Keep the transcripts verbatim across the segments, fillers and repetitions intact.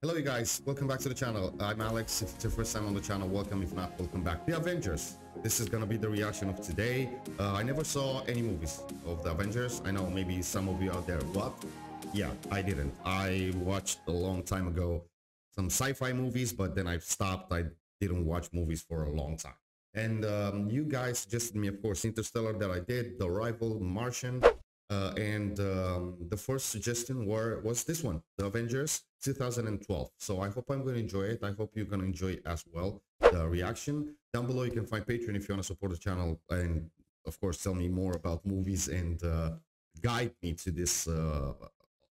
Hello you guys, welcome back to the channel. I'm Alex. If it's your first time on the channel, welcome. If not, welcome back. The Avengers. This is gonna be the reaction of today. Uh, I never saw any movies of the Avengers. I know maybe some of you out there, but yeah, I didn't. I watched a long time ago some sci-fi movies, but then I stopped. I didn't watch movies for a long time. And um, you guys suggested me, of course, Interstellar that I did, The Arrival, Martian. Uh, and um, the first suggestion were, was this one, The Avengers two thousand twelve. So I hope I'm going to enjoy it. I hope you're going to enjoy it as well, the reaction. Down below, you can find Patreon if you want to support the channel. And, of course, tell me more about movies and uh, guide me to this uh,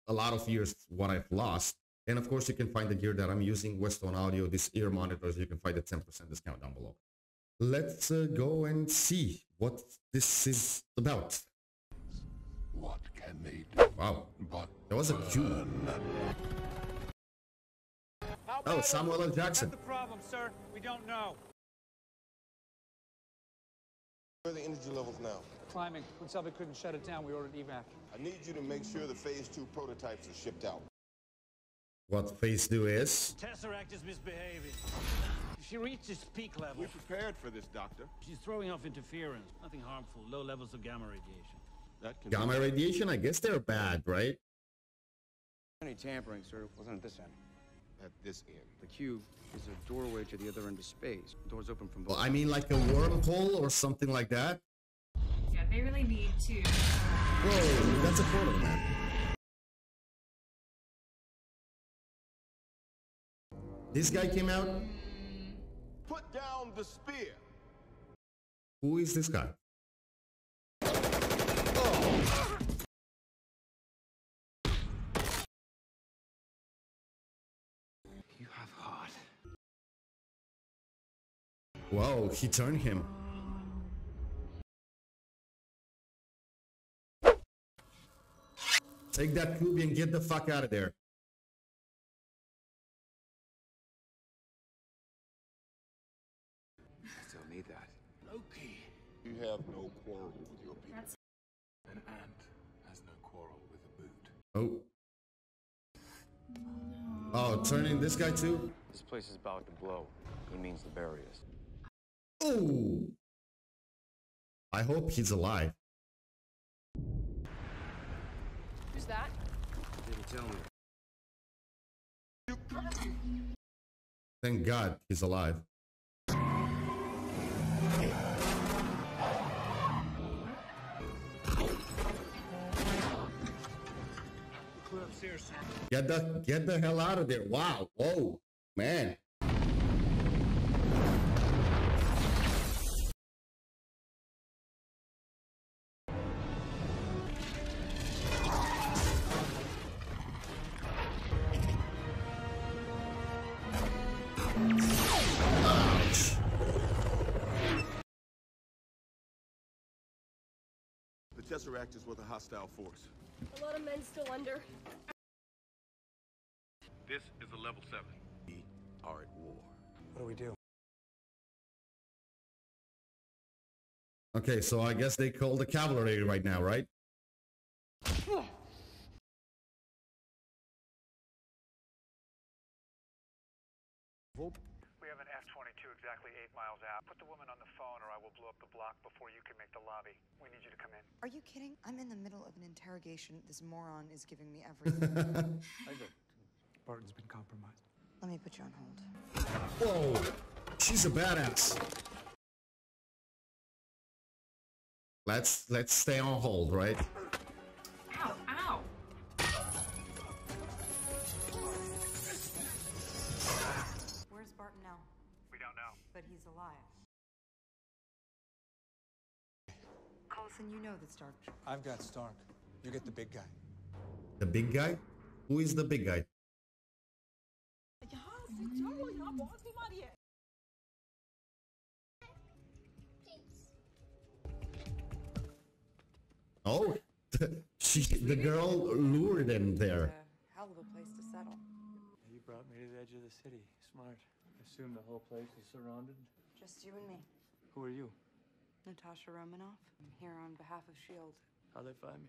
a lot of years, what I've lost. And, of course, you can find the gear that I'm using, Westone Audio, this ear monitors. You can find a ten percent discount down below. Let's uh, go and see what this is about. What can they do? Wow. But that was a Jew. Oh, Samuel Jackson. That's the problem, sir. We don't know. Where are the energy levels now? Climbing. When Selvig couldn't shut it down, we ordered evac. I need you to make sure the phase two prototypes are shipped out. What phase two is? Tesseract is misbehaving. If she reaches peak level... We're prepared for this, Doctor. She's throwing off interference. Nothing harmful. Low levels of gamma radiation. Gamma radiation, I guess they're bad, right? Any tampering, sir, wasn't at this end. At this end. The cube is a doorway to the other end of space. Doors open from both. Well, I mean like a wormhole or something like that. Yeah, they really need to... Whoa, that's a photo, man. This guy came out? Put down the spear! Who is this guy? You have heart. Wow, he turned him. Take that cube and get the fuck out of there. I still need that. Loki, you have no quarrel with your people. That's An ant has no quarrel with a boot. Oh. Oh, turning this guy too? This place is about to blow. It means the barriers. Ooh. I hope he's alive. Who's that? Didn't tell me. Thank God he's alive. Get the get the hell out of there. Wow. Whoa, man. Ouch. The Tesseract is with a hostile force. A lot of men still under. This is a level seven. We are at war. What do we do? Okay, so I guess they call the cavalry right now, right? We have an F twenty-two exactly eight miles out. Put the woman on the phone or I will blow up the block before you can make the lobby. We need you to come in. Are you kidding? I'm in the middle of an interrogation. This moron is giving me everything. I do. Barton's been compromised. Let me put you on hold. Whoa! She's a badass. Let's let's stay on hold, right? Ow, ow. Where's Barton now? We don't know. But he's alive. Coulson, you know the Stark. I've got Stark. You get the big guy. The big guy? Who is the big guy? Oh, she, the girl lured him there. A hell of a place to settle. You brought me to the edge of the city. Smart. Assume the whole place is surrounded. Just you and me. Who are you? Natasha Romanoff. I'm here on behalf of S H I E L D How'd they find me?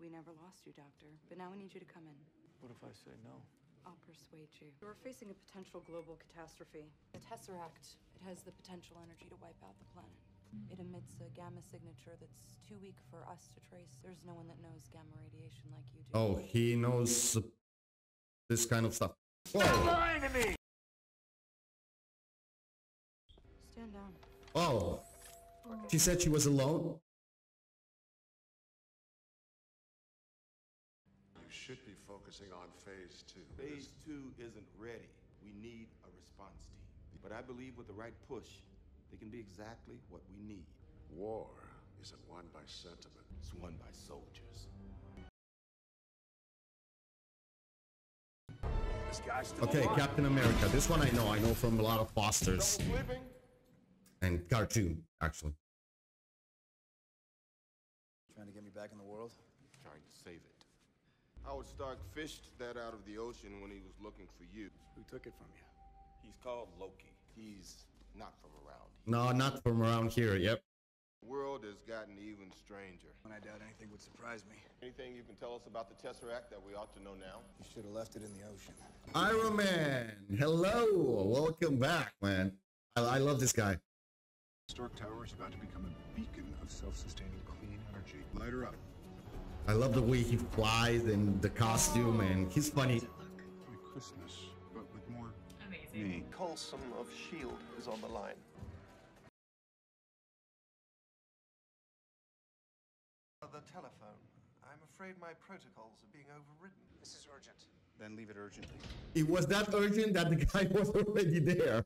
We never lost you, Doctor, but now we need you to come in. What if I say no? I'll persuade you. We're facing a potential global catastrophe. The Tesseract, it has the potential energy to wipe out the planet. It emits a gamma signature that's too weak for us to trace. There's no one that knows gamma radiation like you do. Oh, he knows this kind of stuff. Whoa. Stop lying to me! Stand down. Oh. She said she was alone? You should be focusing on phase two. Phase two isn't ready. We need a response team. But I believe with the right push, they can be exactly what we need. War isn't won by sentiment. It's won by soldiers. This guy's still okay, alive. Captain America. This one I know. I know from a lot of posters. And cartoon, actually. Trying to get me back in the world? Trying to save it. Howard Stark fished that out of the ocean when he was looking for you. Who took it from you? He's called Loki. He's not from around here. No, not from around here, yep. The world has gotten even stranger. And I doubt anything would surprise me. Anything you can tell us about the Tesseract that we ought to know now? You should have left it in the ocean. Iron Man! Hello! Welcome back, man. I, I love this guy. Stark Tower is about to become a beacon of self-sustaining clean energy. Light her up. I love the way he flies and the costume, and he's funny. Like Christmas, but with more. Amazing. The Coulson of S H I E L D is on the line. The telephone. I'm afraid my protocols are being overridden. This is urgent. Then leave it urgently. It was that urgent that the guy was already there.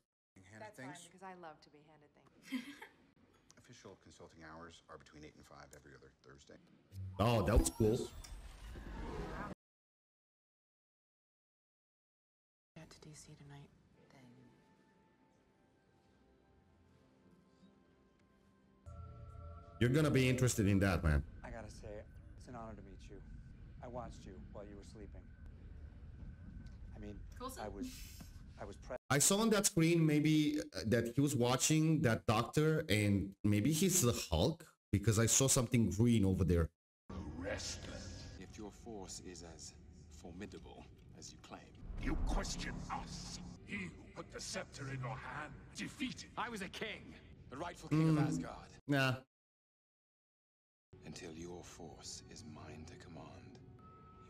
That's fine, because I love to be handed things. Official consulting hours are between eight and five every other Thursday. Oh, that was cool. Get to D C tonight. Then. You're gonna be interested in that, man. I gotta say, it's an honor to meet you. I watched you while you were sleeping. I mean, Coulson? I was... I was pre I saw on that screen maybe that he was watching that doctor, and maybe he's the Hulk, because I saw something green over there. Restless. If your force is as formidable as you claim. You question us. He who put the scepter in your hand defeated. I was a king, the rightful king mm, of Asgard. Nah. Until your force is mine to command,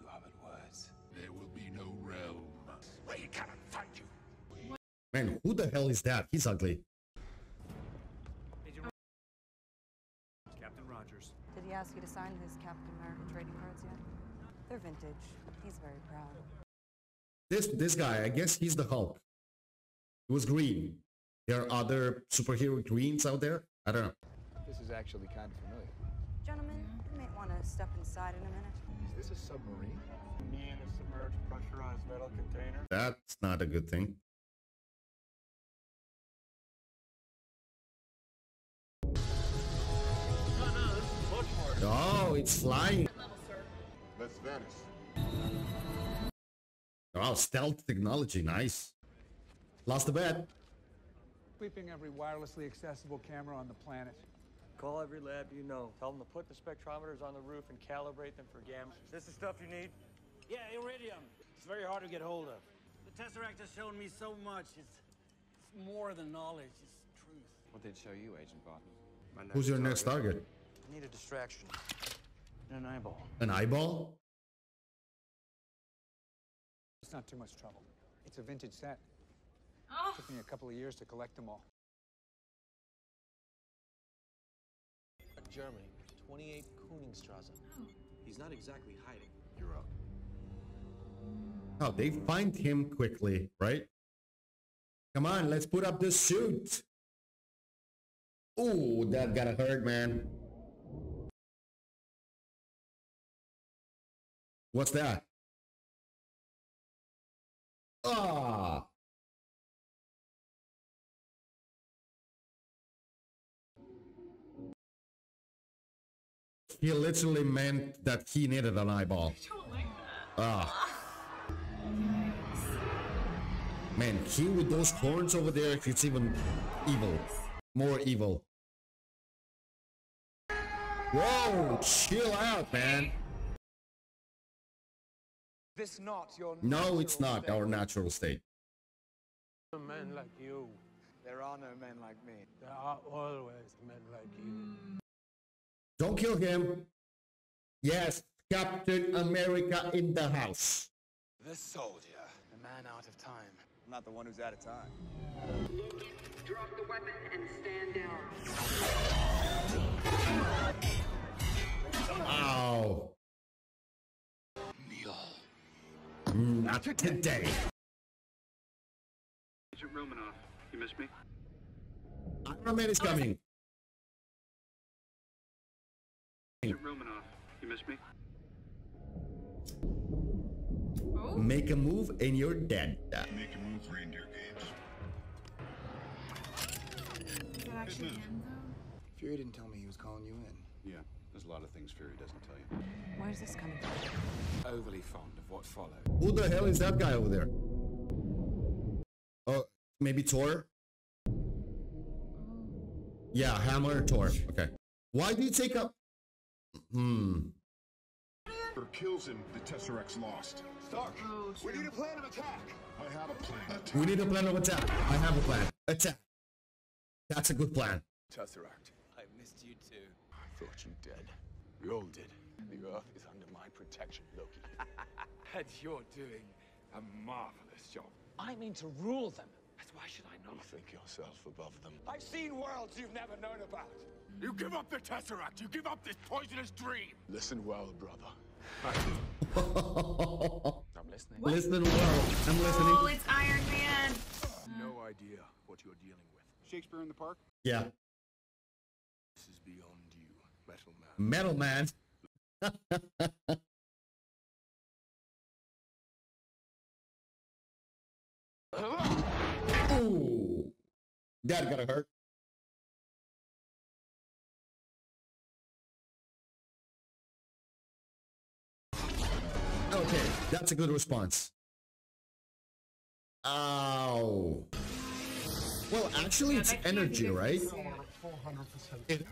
you are but words. There will be no realm where he cannot find you. Man, who the hell is that? He's ugly. Agent Captain Rogers. Did he ask you to sign his Captain America trading cards yet? They're vintage. He's very proud. This this guy, I guess he's the Hulk. He was green. There are other superhero greens out there. I don't know. This is actually kind of familiar. Gentlemen, you may want to step inside in a minute. Is this a submarine? Me in a submerged pressurized metal container. That's not a good thing. Oh, it's flying. Let's vanish. Oh, stealth technology, nice. Lost the bet. Sweeping every wirelessly accessible camera on the planet. Call every lab you know. Tell them to put the spectrometers on the roof and calibrate them for gamma. Is this the stuff you need? Yeah, iridium. It's very hard to get hold of. The Tesseract has shown me so much. It's, it's more than knowledge. It's truth. What did it show you, Agent Barton? Who's your next target? I need a distraction. An eyeball. An eyeball? It's not too much trouble. It's a vintage set. Oh. It took me a couple of years to collect them all. Germany, twenty-eight Kuningstrasse. Oh. He's not exactly hiding. You're up. Oh, they find him quickly, right? Come on, let's put up the suit. Ooh, that gotta hurt, man. What's that? Ah. He literally meant that he needed an eyeball. I don't like that. Ah. Man, he with those horns over there, it's even evil. More evil. Whoa, chill out, man. This not your no, it's not state. Our natural state. There are no men like you. There are no men like me. There are always men like you. Don't kill him. Yes, Captain America in the house. This soldier, the man out of time. I'm not the one who's out of time. Loki, drop the weapon and stand down. Wow. Not today. Agent Romanoff, you missed me? Iron Man is coming. Agent Romanoff, you missed me? Oh? Make a move and you're dead. Make a move, reindeer games. Actually Fury didn't tell me he was calling you in. Yeah. There's a lot of things Fury doesn't tell you. Where's this coming from? Overly fond of what followed. Who the hell is that guy over there? Oh, maybe Thor? Yeah, Hammer, Thor. Okay. Why do you take up? Hmm. Kills him, the Tesseract's lost. Stark, oh, we need a plan of attack. I have a plan. Attack. We need a plan of attack. I have a plan. Attack. That's a good plan. Tesseract. I missed you too. Thought you dead. We all did. The Earth is under my protection, Loki. And you're doing a marvelous job. I mean to rule them. That's why should I not? You think yourself above them. I've seen worlds you've never known about. You give up the Tesseract. You give up this poisonous dream. Listen well, brother. I'm listening. What? Listen well. I'm listening. Oh, it's Iron Man. No idea what you're dealing with. Shakespeare in the Park? Yeah. This is beyond. Metal Man. Ooh, that gotta hurt. Okay, that's a good response. Ow. Well, actually, it's energy, right? four hundred percent.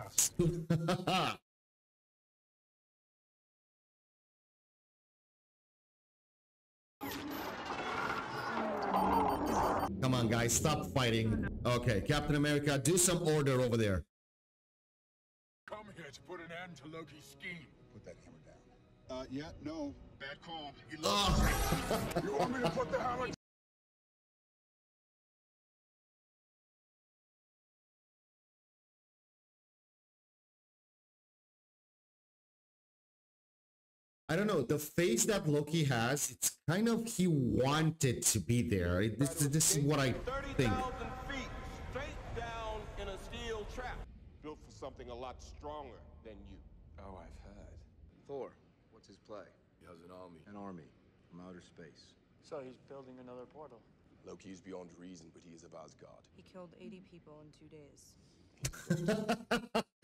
Come on, guys, stop fighting. Okay, Captain America, do some order over there. Come here to put an end to Loki's scheme. Put that hammer down. Uh, yeah, no. Bad call. You, oh. You want me to put the hammer down? I don't know, the face that Loki has, it's kind of he wanted to be there. It, this, this is what I think. thirty thousand feet, straight down in a steel trap. Built for something a lot stronger than you. Oh, I've heard. Thor, what's his play? He has an army. An army from outer space. So he's building another portal. Loki is beyond reason, but he is of Asgard. He killed eighty people in two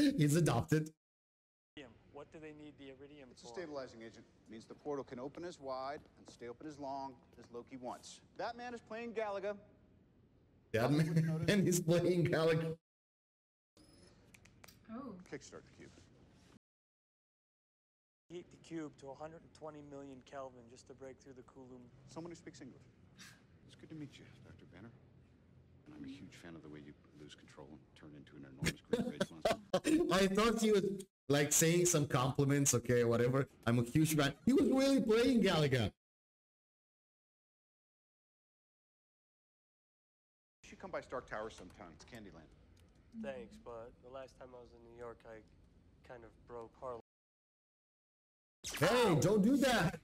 days. He's adopted. What do they need the iridium for? It's a stabilizing agent. It means the portal can open as wide and stay open as long as Loki wants. That man is playing Galaga. That man and he's playing Galaga. Oh. Kickstart the cube. Heat the cube to one hundred twenty million Kelvin just to break through the Coulomb. Someone who speaks English. It's good to meet you, Doctor Banner. And I'm a huge fan of the way you lose control and turn into an enormous great rage monster. I thought you would... Like saying some compliments, okay, whatever. I'm a huge fan. He was really playing Galaga. You should come by Stark Tower sometime. It's Candyland. Thanks, but the last time I was in New York, I kind of broke Harlem. Hey, don't do that.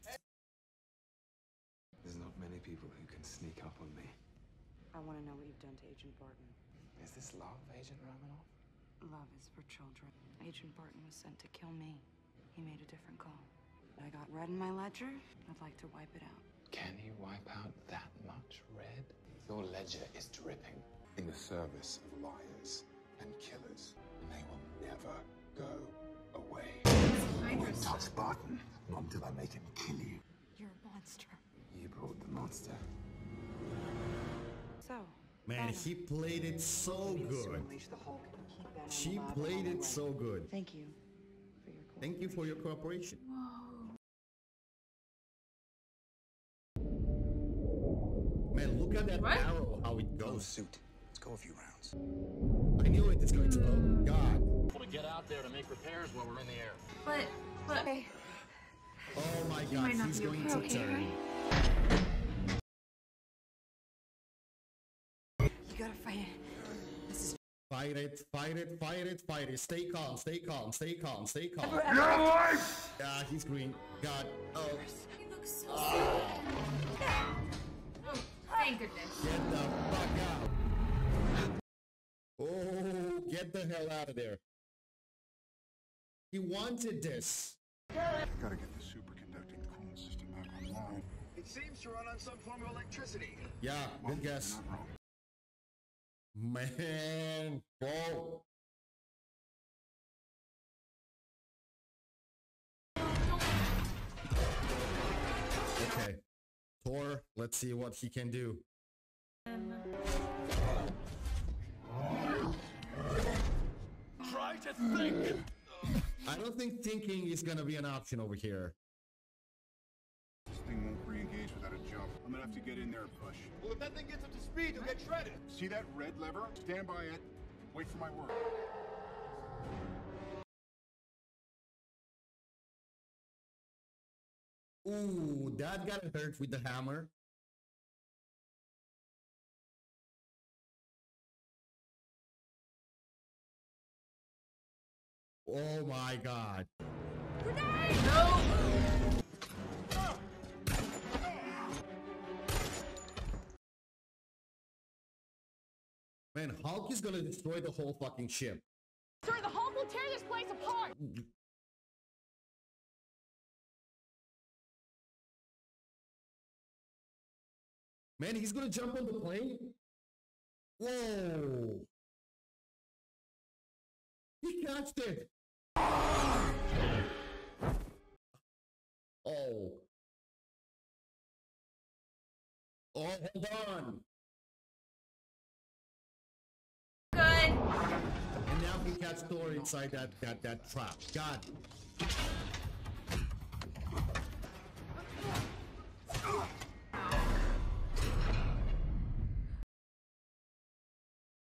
There's not many people who can sneak up on me. I want to know what you've done to Agent Barton. Is this love, Agent Romanoff? Love is for children. Agent Barton was sent to kill me. He made a different call. I got red in my ledger. I'd like to wipe it out. Can you wipe out that much red? Your ledger is dripping. In the service of liars and killers, and they will never go away. I won't touch Barton, not until I make him kill you. You're a monster. You brought the monster. So. Man, he played it so good. She played it so good. Thank you for your cooperation. Thank you for your cooperation. Whoa. Cool suit. Let's go a few rounds. I knew it. It's going to. Oh God. To get out there to make repairs while we're in the air. But, but. Okay. Oh my God. He's going to okay, turn. Right? You gotta fight it. This is. Fight it! Fight it! Fight it! Fight it! Stay calm! Stay calm! Stay calm! Stay calm! Your life! Ah, he's green. God. Oh. He looks so oh. Oh, thank goodness. Get the fuck out! Oh, get the hell out of there. He wanted this. Gotta get the superconducting coolant system back online. It seems to run on some form of electricity. Yeah, well, good guess. Man, bro. Okay. Thor, let's see what he can do. Try to think. I don't think thinking is gonna be an option over here. This thing won't re-engage without a jump. I'm gonna have to get in there and push. Well, if that thing gets up to speed, you'll get shredded. See that red lever? Stand by it. Wait for my word. Ooh, that got hurt with the hammer. Oh my God. Grenade! No! Man, Hulk is gonna destroy the whole fucking ship. Sir, the Hulk will tear this place apart! Man, he's gonna jump on the plane? Whoa! He catched it! Oh. Oh, hold on. Good. And now we catch Thor inside that, that, that trap. God.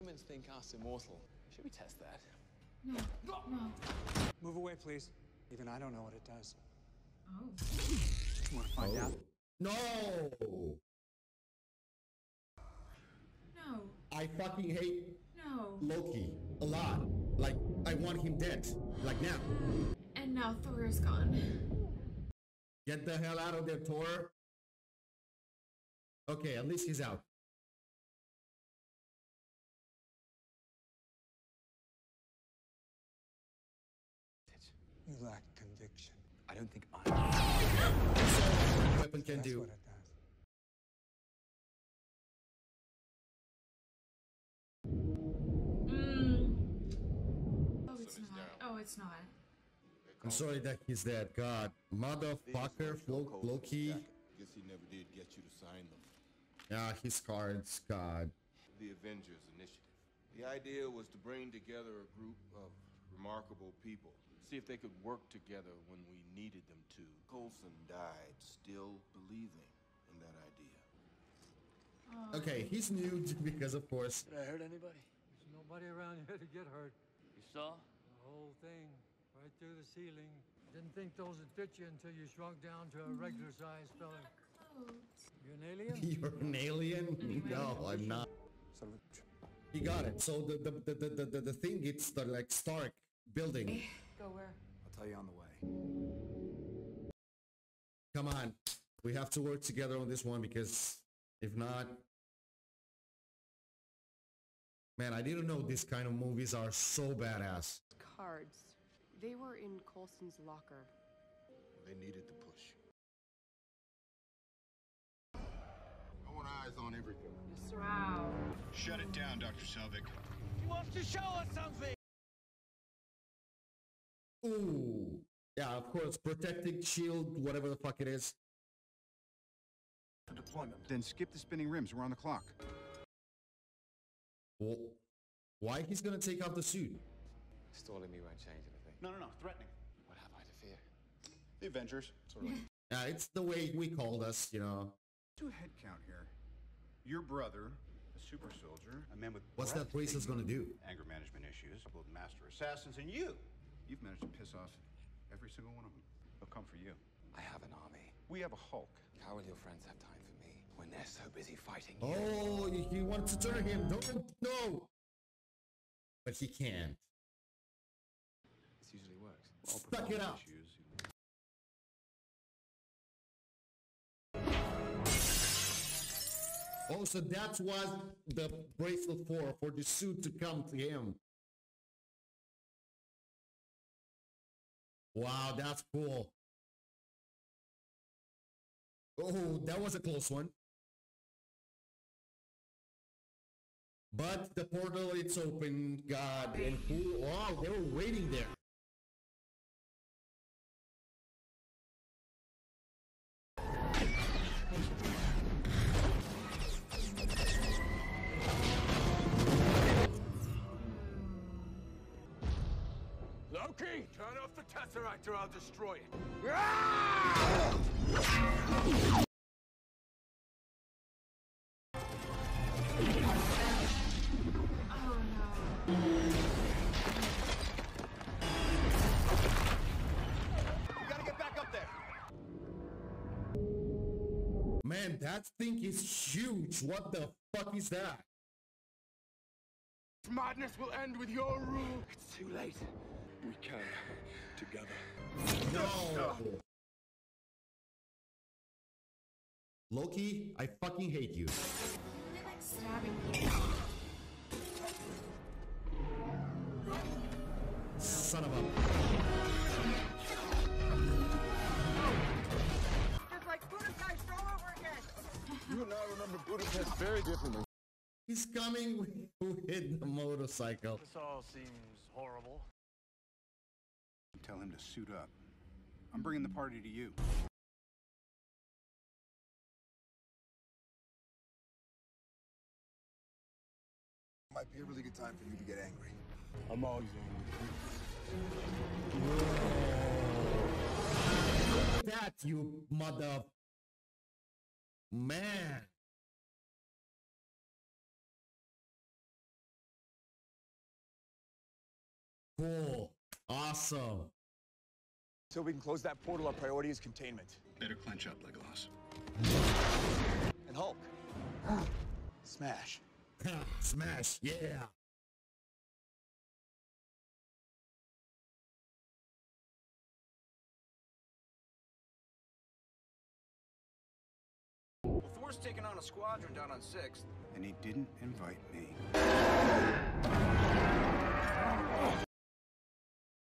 Humans think us immortal. Should we test that? No. No. Move away, please. Even I don't know what it does. Oh. You want to find oh. out? No! No. I fucking hate no. Loki a lot. Like, I want him dead. Like now. And now Thor is gone. Get the hell out of there, Thor. Okay, at least he's out. You lack conviction. I don't think I. That's what a weapon can do. That's what it does. Mm. Oh, it's not. Oh, it's not. I'm sorry that he's dead. God, motherfucker, Loki. Guess he never did get you to sign them. Yeah, his cards. God. The Avengers Initiative. The idea was to bring together a group of remarkable people. See if they could work together when we needed them to. Coulson died still believing in that idea. Oh. Okay, he's new because, of course. Did I hurt anybody? There's nobody around here to get hurt. You saw? The whole thing, right through the ceiling. Didn't think those would fit you until you shrunk down to a regular size fella. You're an alien? You're an alien? No, I'm not. He got it. So the, the, the, the, the, the thing, it's the, like, Stark building. Go where? I'll tell you on the way. Come on. We have to work together on this one because if not... Man, I didn't know these kind of movies are so badass. Cards. They were in Coulson's locker. They needed the push. I want eyes on everything. Yes, sir. Wow. Shut it down, Doctor Selvig. He wants to show us something! Ooh. Yeah, of course. Protecting, shield, whatever the fuck it is. Deployment. Then skip the spinning rims. We're on the clock. Well, why he's gonna take off the suit? Stalling me won't change anything. No, no, no. Threatening. What have I to fear? The Avengers. Sort of like... Yeah, it's the way we called us, you know. Do a head count here. Your brother, a super soldier, a man with... What's that bracelet's gonna do? Anger management issues, a bold master assassins, and you! You've managed to piss off every single one of them. They'll come for you. I have an army. We have a Hulk. How will your friends have time for me when they're so busy fighting you? Oh, you want to turn him. No, no. But he can't. This usually works. Stuck it out. Issues. Oh, so that was the bracelet for, for the suit to come to him. Wow, that's cool. Oh, that was a close one. But the portal, it's open, God, and who, wow, they were waiting there. Loki, turn off the Tesseract or I'll destroy it. Ah! Man, that thing is huge. What the fuck is that? Madness will end with your rule. It's too late. We can together. No. No. Loki, I fucking hate you. You're like stabbing me. Son of a. You and I remember Budapest very differently. He's coming with, with the motorcycle. This all seems horrible. Tell him to suit up. I'm bringing the party to you. Might be a really good time for you to get angry. I'm always angry. Whoa. That, you mother... Man. Cool. Awesome. So we can close that portal, our priority is containment. Better clench up, Legolas. And Hulk. Smash. Smash, yeah. Thor's taking on a squadron down on sixth. And he didn't invite me.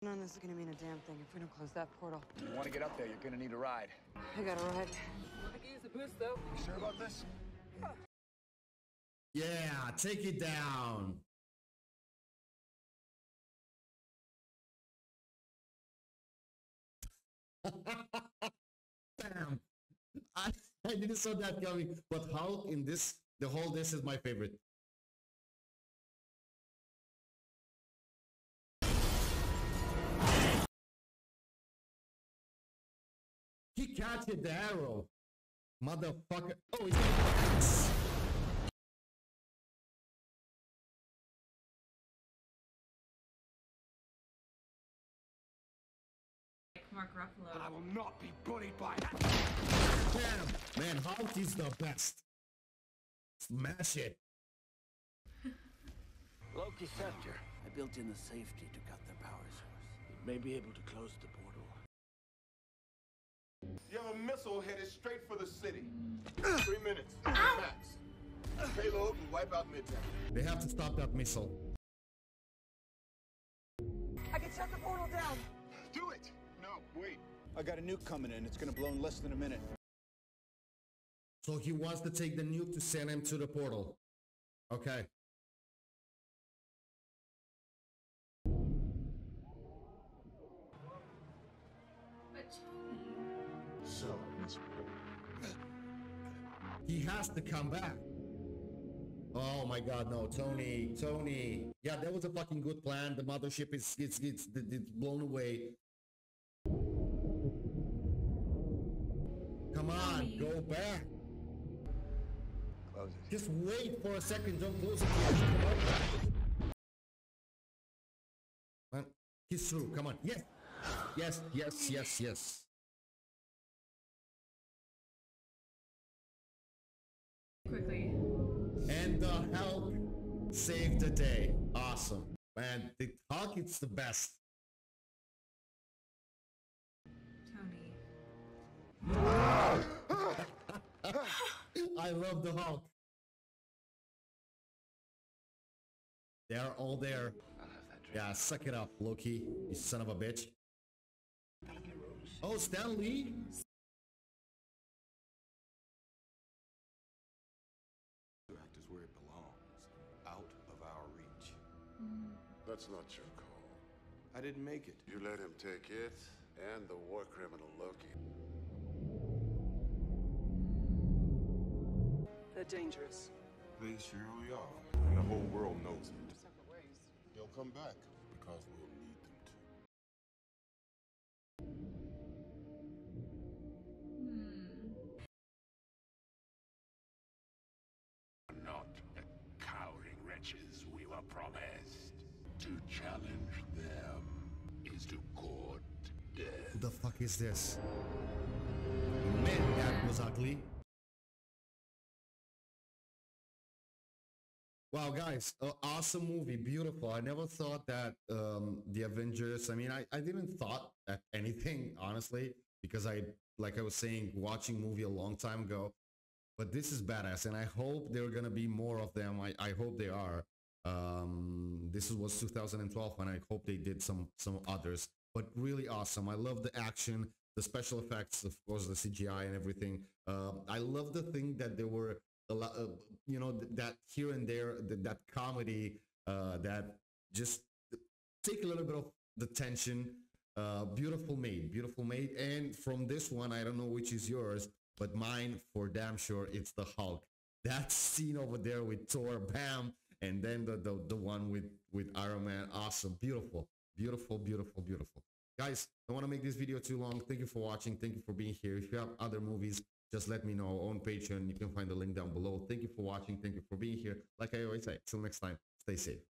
None of this is gonna mean a damn thing if we don't close that portal. If you wanna get up there, you're gonna need a ride. I got a ride. I can use a boost, though. You sure about this? Yeah, take it down. Damn. I, I didn't saw that coming, but Hulk in this, the whole this is my favorite. He catches the arrow, motherfucker! Oh, he's got an Mark Ruffalo. But I will not be bullied by that. Damn, man, Hulk is the best. Smash it. Loki Scepter. I built in the safety to cut the power source. It may be able to close the portal. You have a missile headed straight for the city. Three minutes. Max. Payload and wipe out Midtown. They have to stop that missile. I can shut the portal down. Do it. No, wait. I got a nuke coming in. It's gonna blow in less than a minute. So he wants to take the nuke to send him to the portal. Okay. But... So it's... He has to come back. Oh my God, no, Tony, Tony. Yeah, that was a fucking good plan. The mothership is it's it's, it's blown away. Come on, go back. close it. Just wait for a second. Don't close it. Well, he's through. Come on. Yes. Yes. Yes. Yes. Yes. Quickly. And the help saved the day. Awesome. Man, the talk, it's the best. Tony. I love the Hulk. They're all there. I'll have that drink. Yeah, suck it up, Loki, you son of a bitch. Oh, Stan Lee? Tesseract is where it belongs, out of our reach. Mm. That's not your call. I didn't make it. You let him take it and the war criminal Loki. They're dangerous. They surely are. And the whole world knows it. Separate ways. They'll come back because we'll need them to. Hmm. Not the cowering wretches we were promised. To challenge them is to court death. Who the fuck is this? Man, that was ugly. Wow, guys, uh, awesome movie, beautiful. I never thought that um, The Avengers, I mean, I, I didn't thought at anything, honestly, because I, like I was saying, watching movie a long time ago, but this is badass, and I hope there are going to be more of them. I, I hope they are. Um, this was two thousand twelve, and I hope they did some, some others, but really awesome. I love the action, the special effects, of course, the C G I and everything. Uh, I love the thing that there were, a lot of, you know, that here and there, that, that comedy uh, that just take a little bit of the tension. Uh, beautiful made, beautiful made. And from this one, I don't know which is yours, but mine for damn sure, it's the Hulk. That scene over there with Thor, bam, and then the the, the one with with Iron Man, awesome, beautiful, beautiful, beautiful, beautiful. Guys, I don't want to make this video too long. Thank you for watching. Thank you for being here. If you have other movies, just let me know on Patreon. You can find the link down below. Thank you for watching. Thank you for being here. Like I always say, till next time, stay safe.